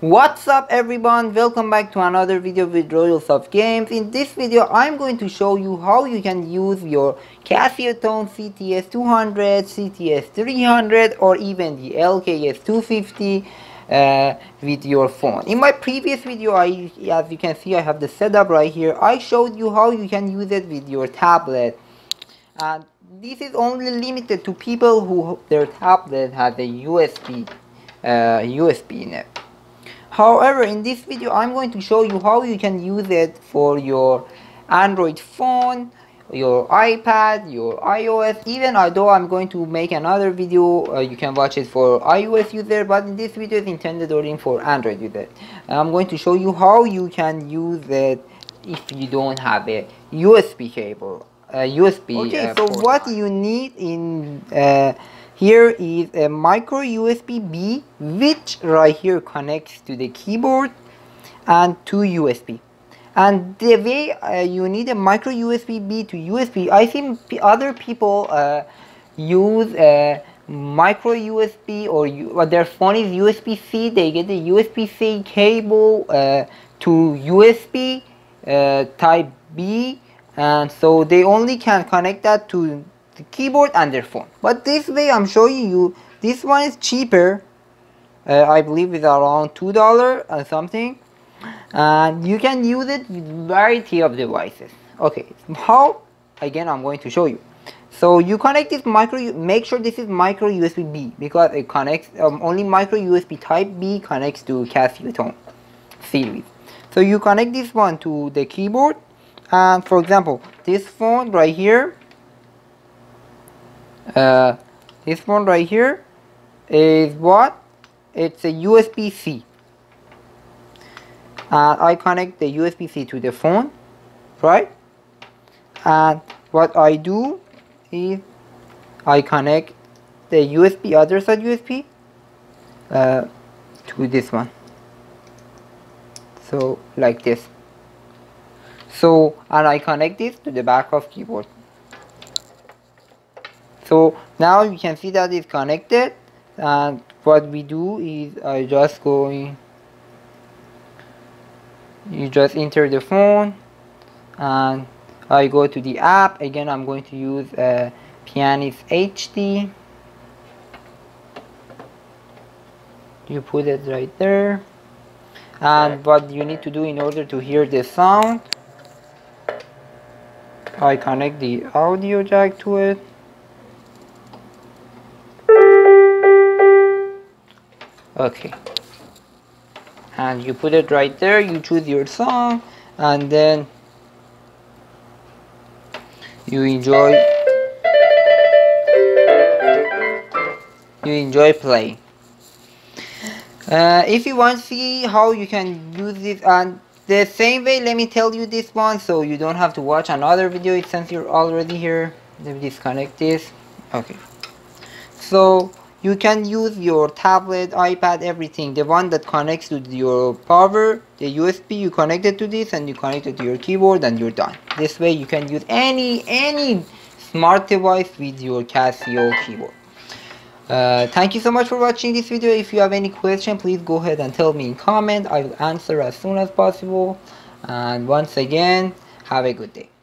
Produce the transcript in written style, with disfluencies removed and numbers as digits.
What's up everyone, welcome back to another video with Royal Soft Games. In this video I'm going to show you how you can use your Casiotone CT-S200, CT-S300 or even the LK-S250 with your phone. In my previous video, as you can see, I have the setup right here. I showed you how you can use it with your tablet. And this is only limited to people who their tablet has a USB in it. However, in this video, I'm going to show you how you can use it for your Android phone, your iPad, your iOS. Even although I'm going to make another video, you can watch it for iOS user, but in this video is intended only for Android user. I'm going to show you how you can use it if you don't have a USB cable, port. What you need in here is a micro USB-B, which right here connects to the keyboard and to USB. And the way you need a micro USB-B to USB, I think other people use a micro USB or their phone is USB-C, they get the USB-C cable to USB type B, and so they only can connect that to the keyboard and their phone. But this way I'm showing you, this one is cheaper, I believe it's around $2 or something, and you can use it with variety of devices. Okay, how? Again, I'm going to show you. So you connect this micro, make sure this is micro USB B, because it connects, only micro USB type B connects to Casiotone series. So you connect this one to the keyboard, and for example, this phone right here, this one right here is what? It's a USB-C. I connect the USB-C to the phone, right? And what I do is I connect the USB, other side USB, to this one. So like this. So, and I connect this to the back of keyboard. So now you can see that it's connected, and what we do is you just enter the phone, and I go to the app. Again, I'm going to use Pianist HD. You put it right there, and what you need to do in order to hear the sound, I connect the audio jack to it. Okay, and you put it right there, you choose your song, and then you enjoy playing. If you want to see how you can use this and the same way, let me tell you this one so you don't have to watch another video since you're already here. Let me disconnect this. Okay, so you can use your tablet, iPad, everything. The one that connects to your power, the USB, you connect it to this and you connect it to your keyboard and you're done. This way you can use any smart device with your Casio keyboard. Thank you so much for watching this video. If you have any question, please go ahead and tell me in comment. I will answer as soon as possible. And once again, have a good day.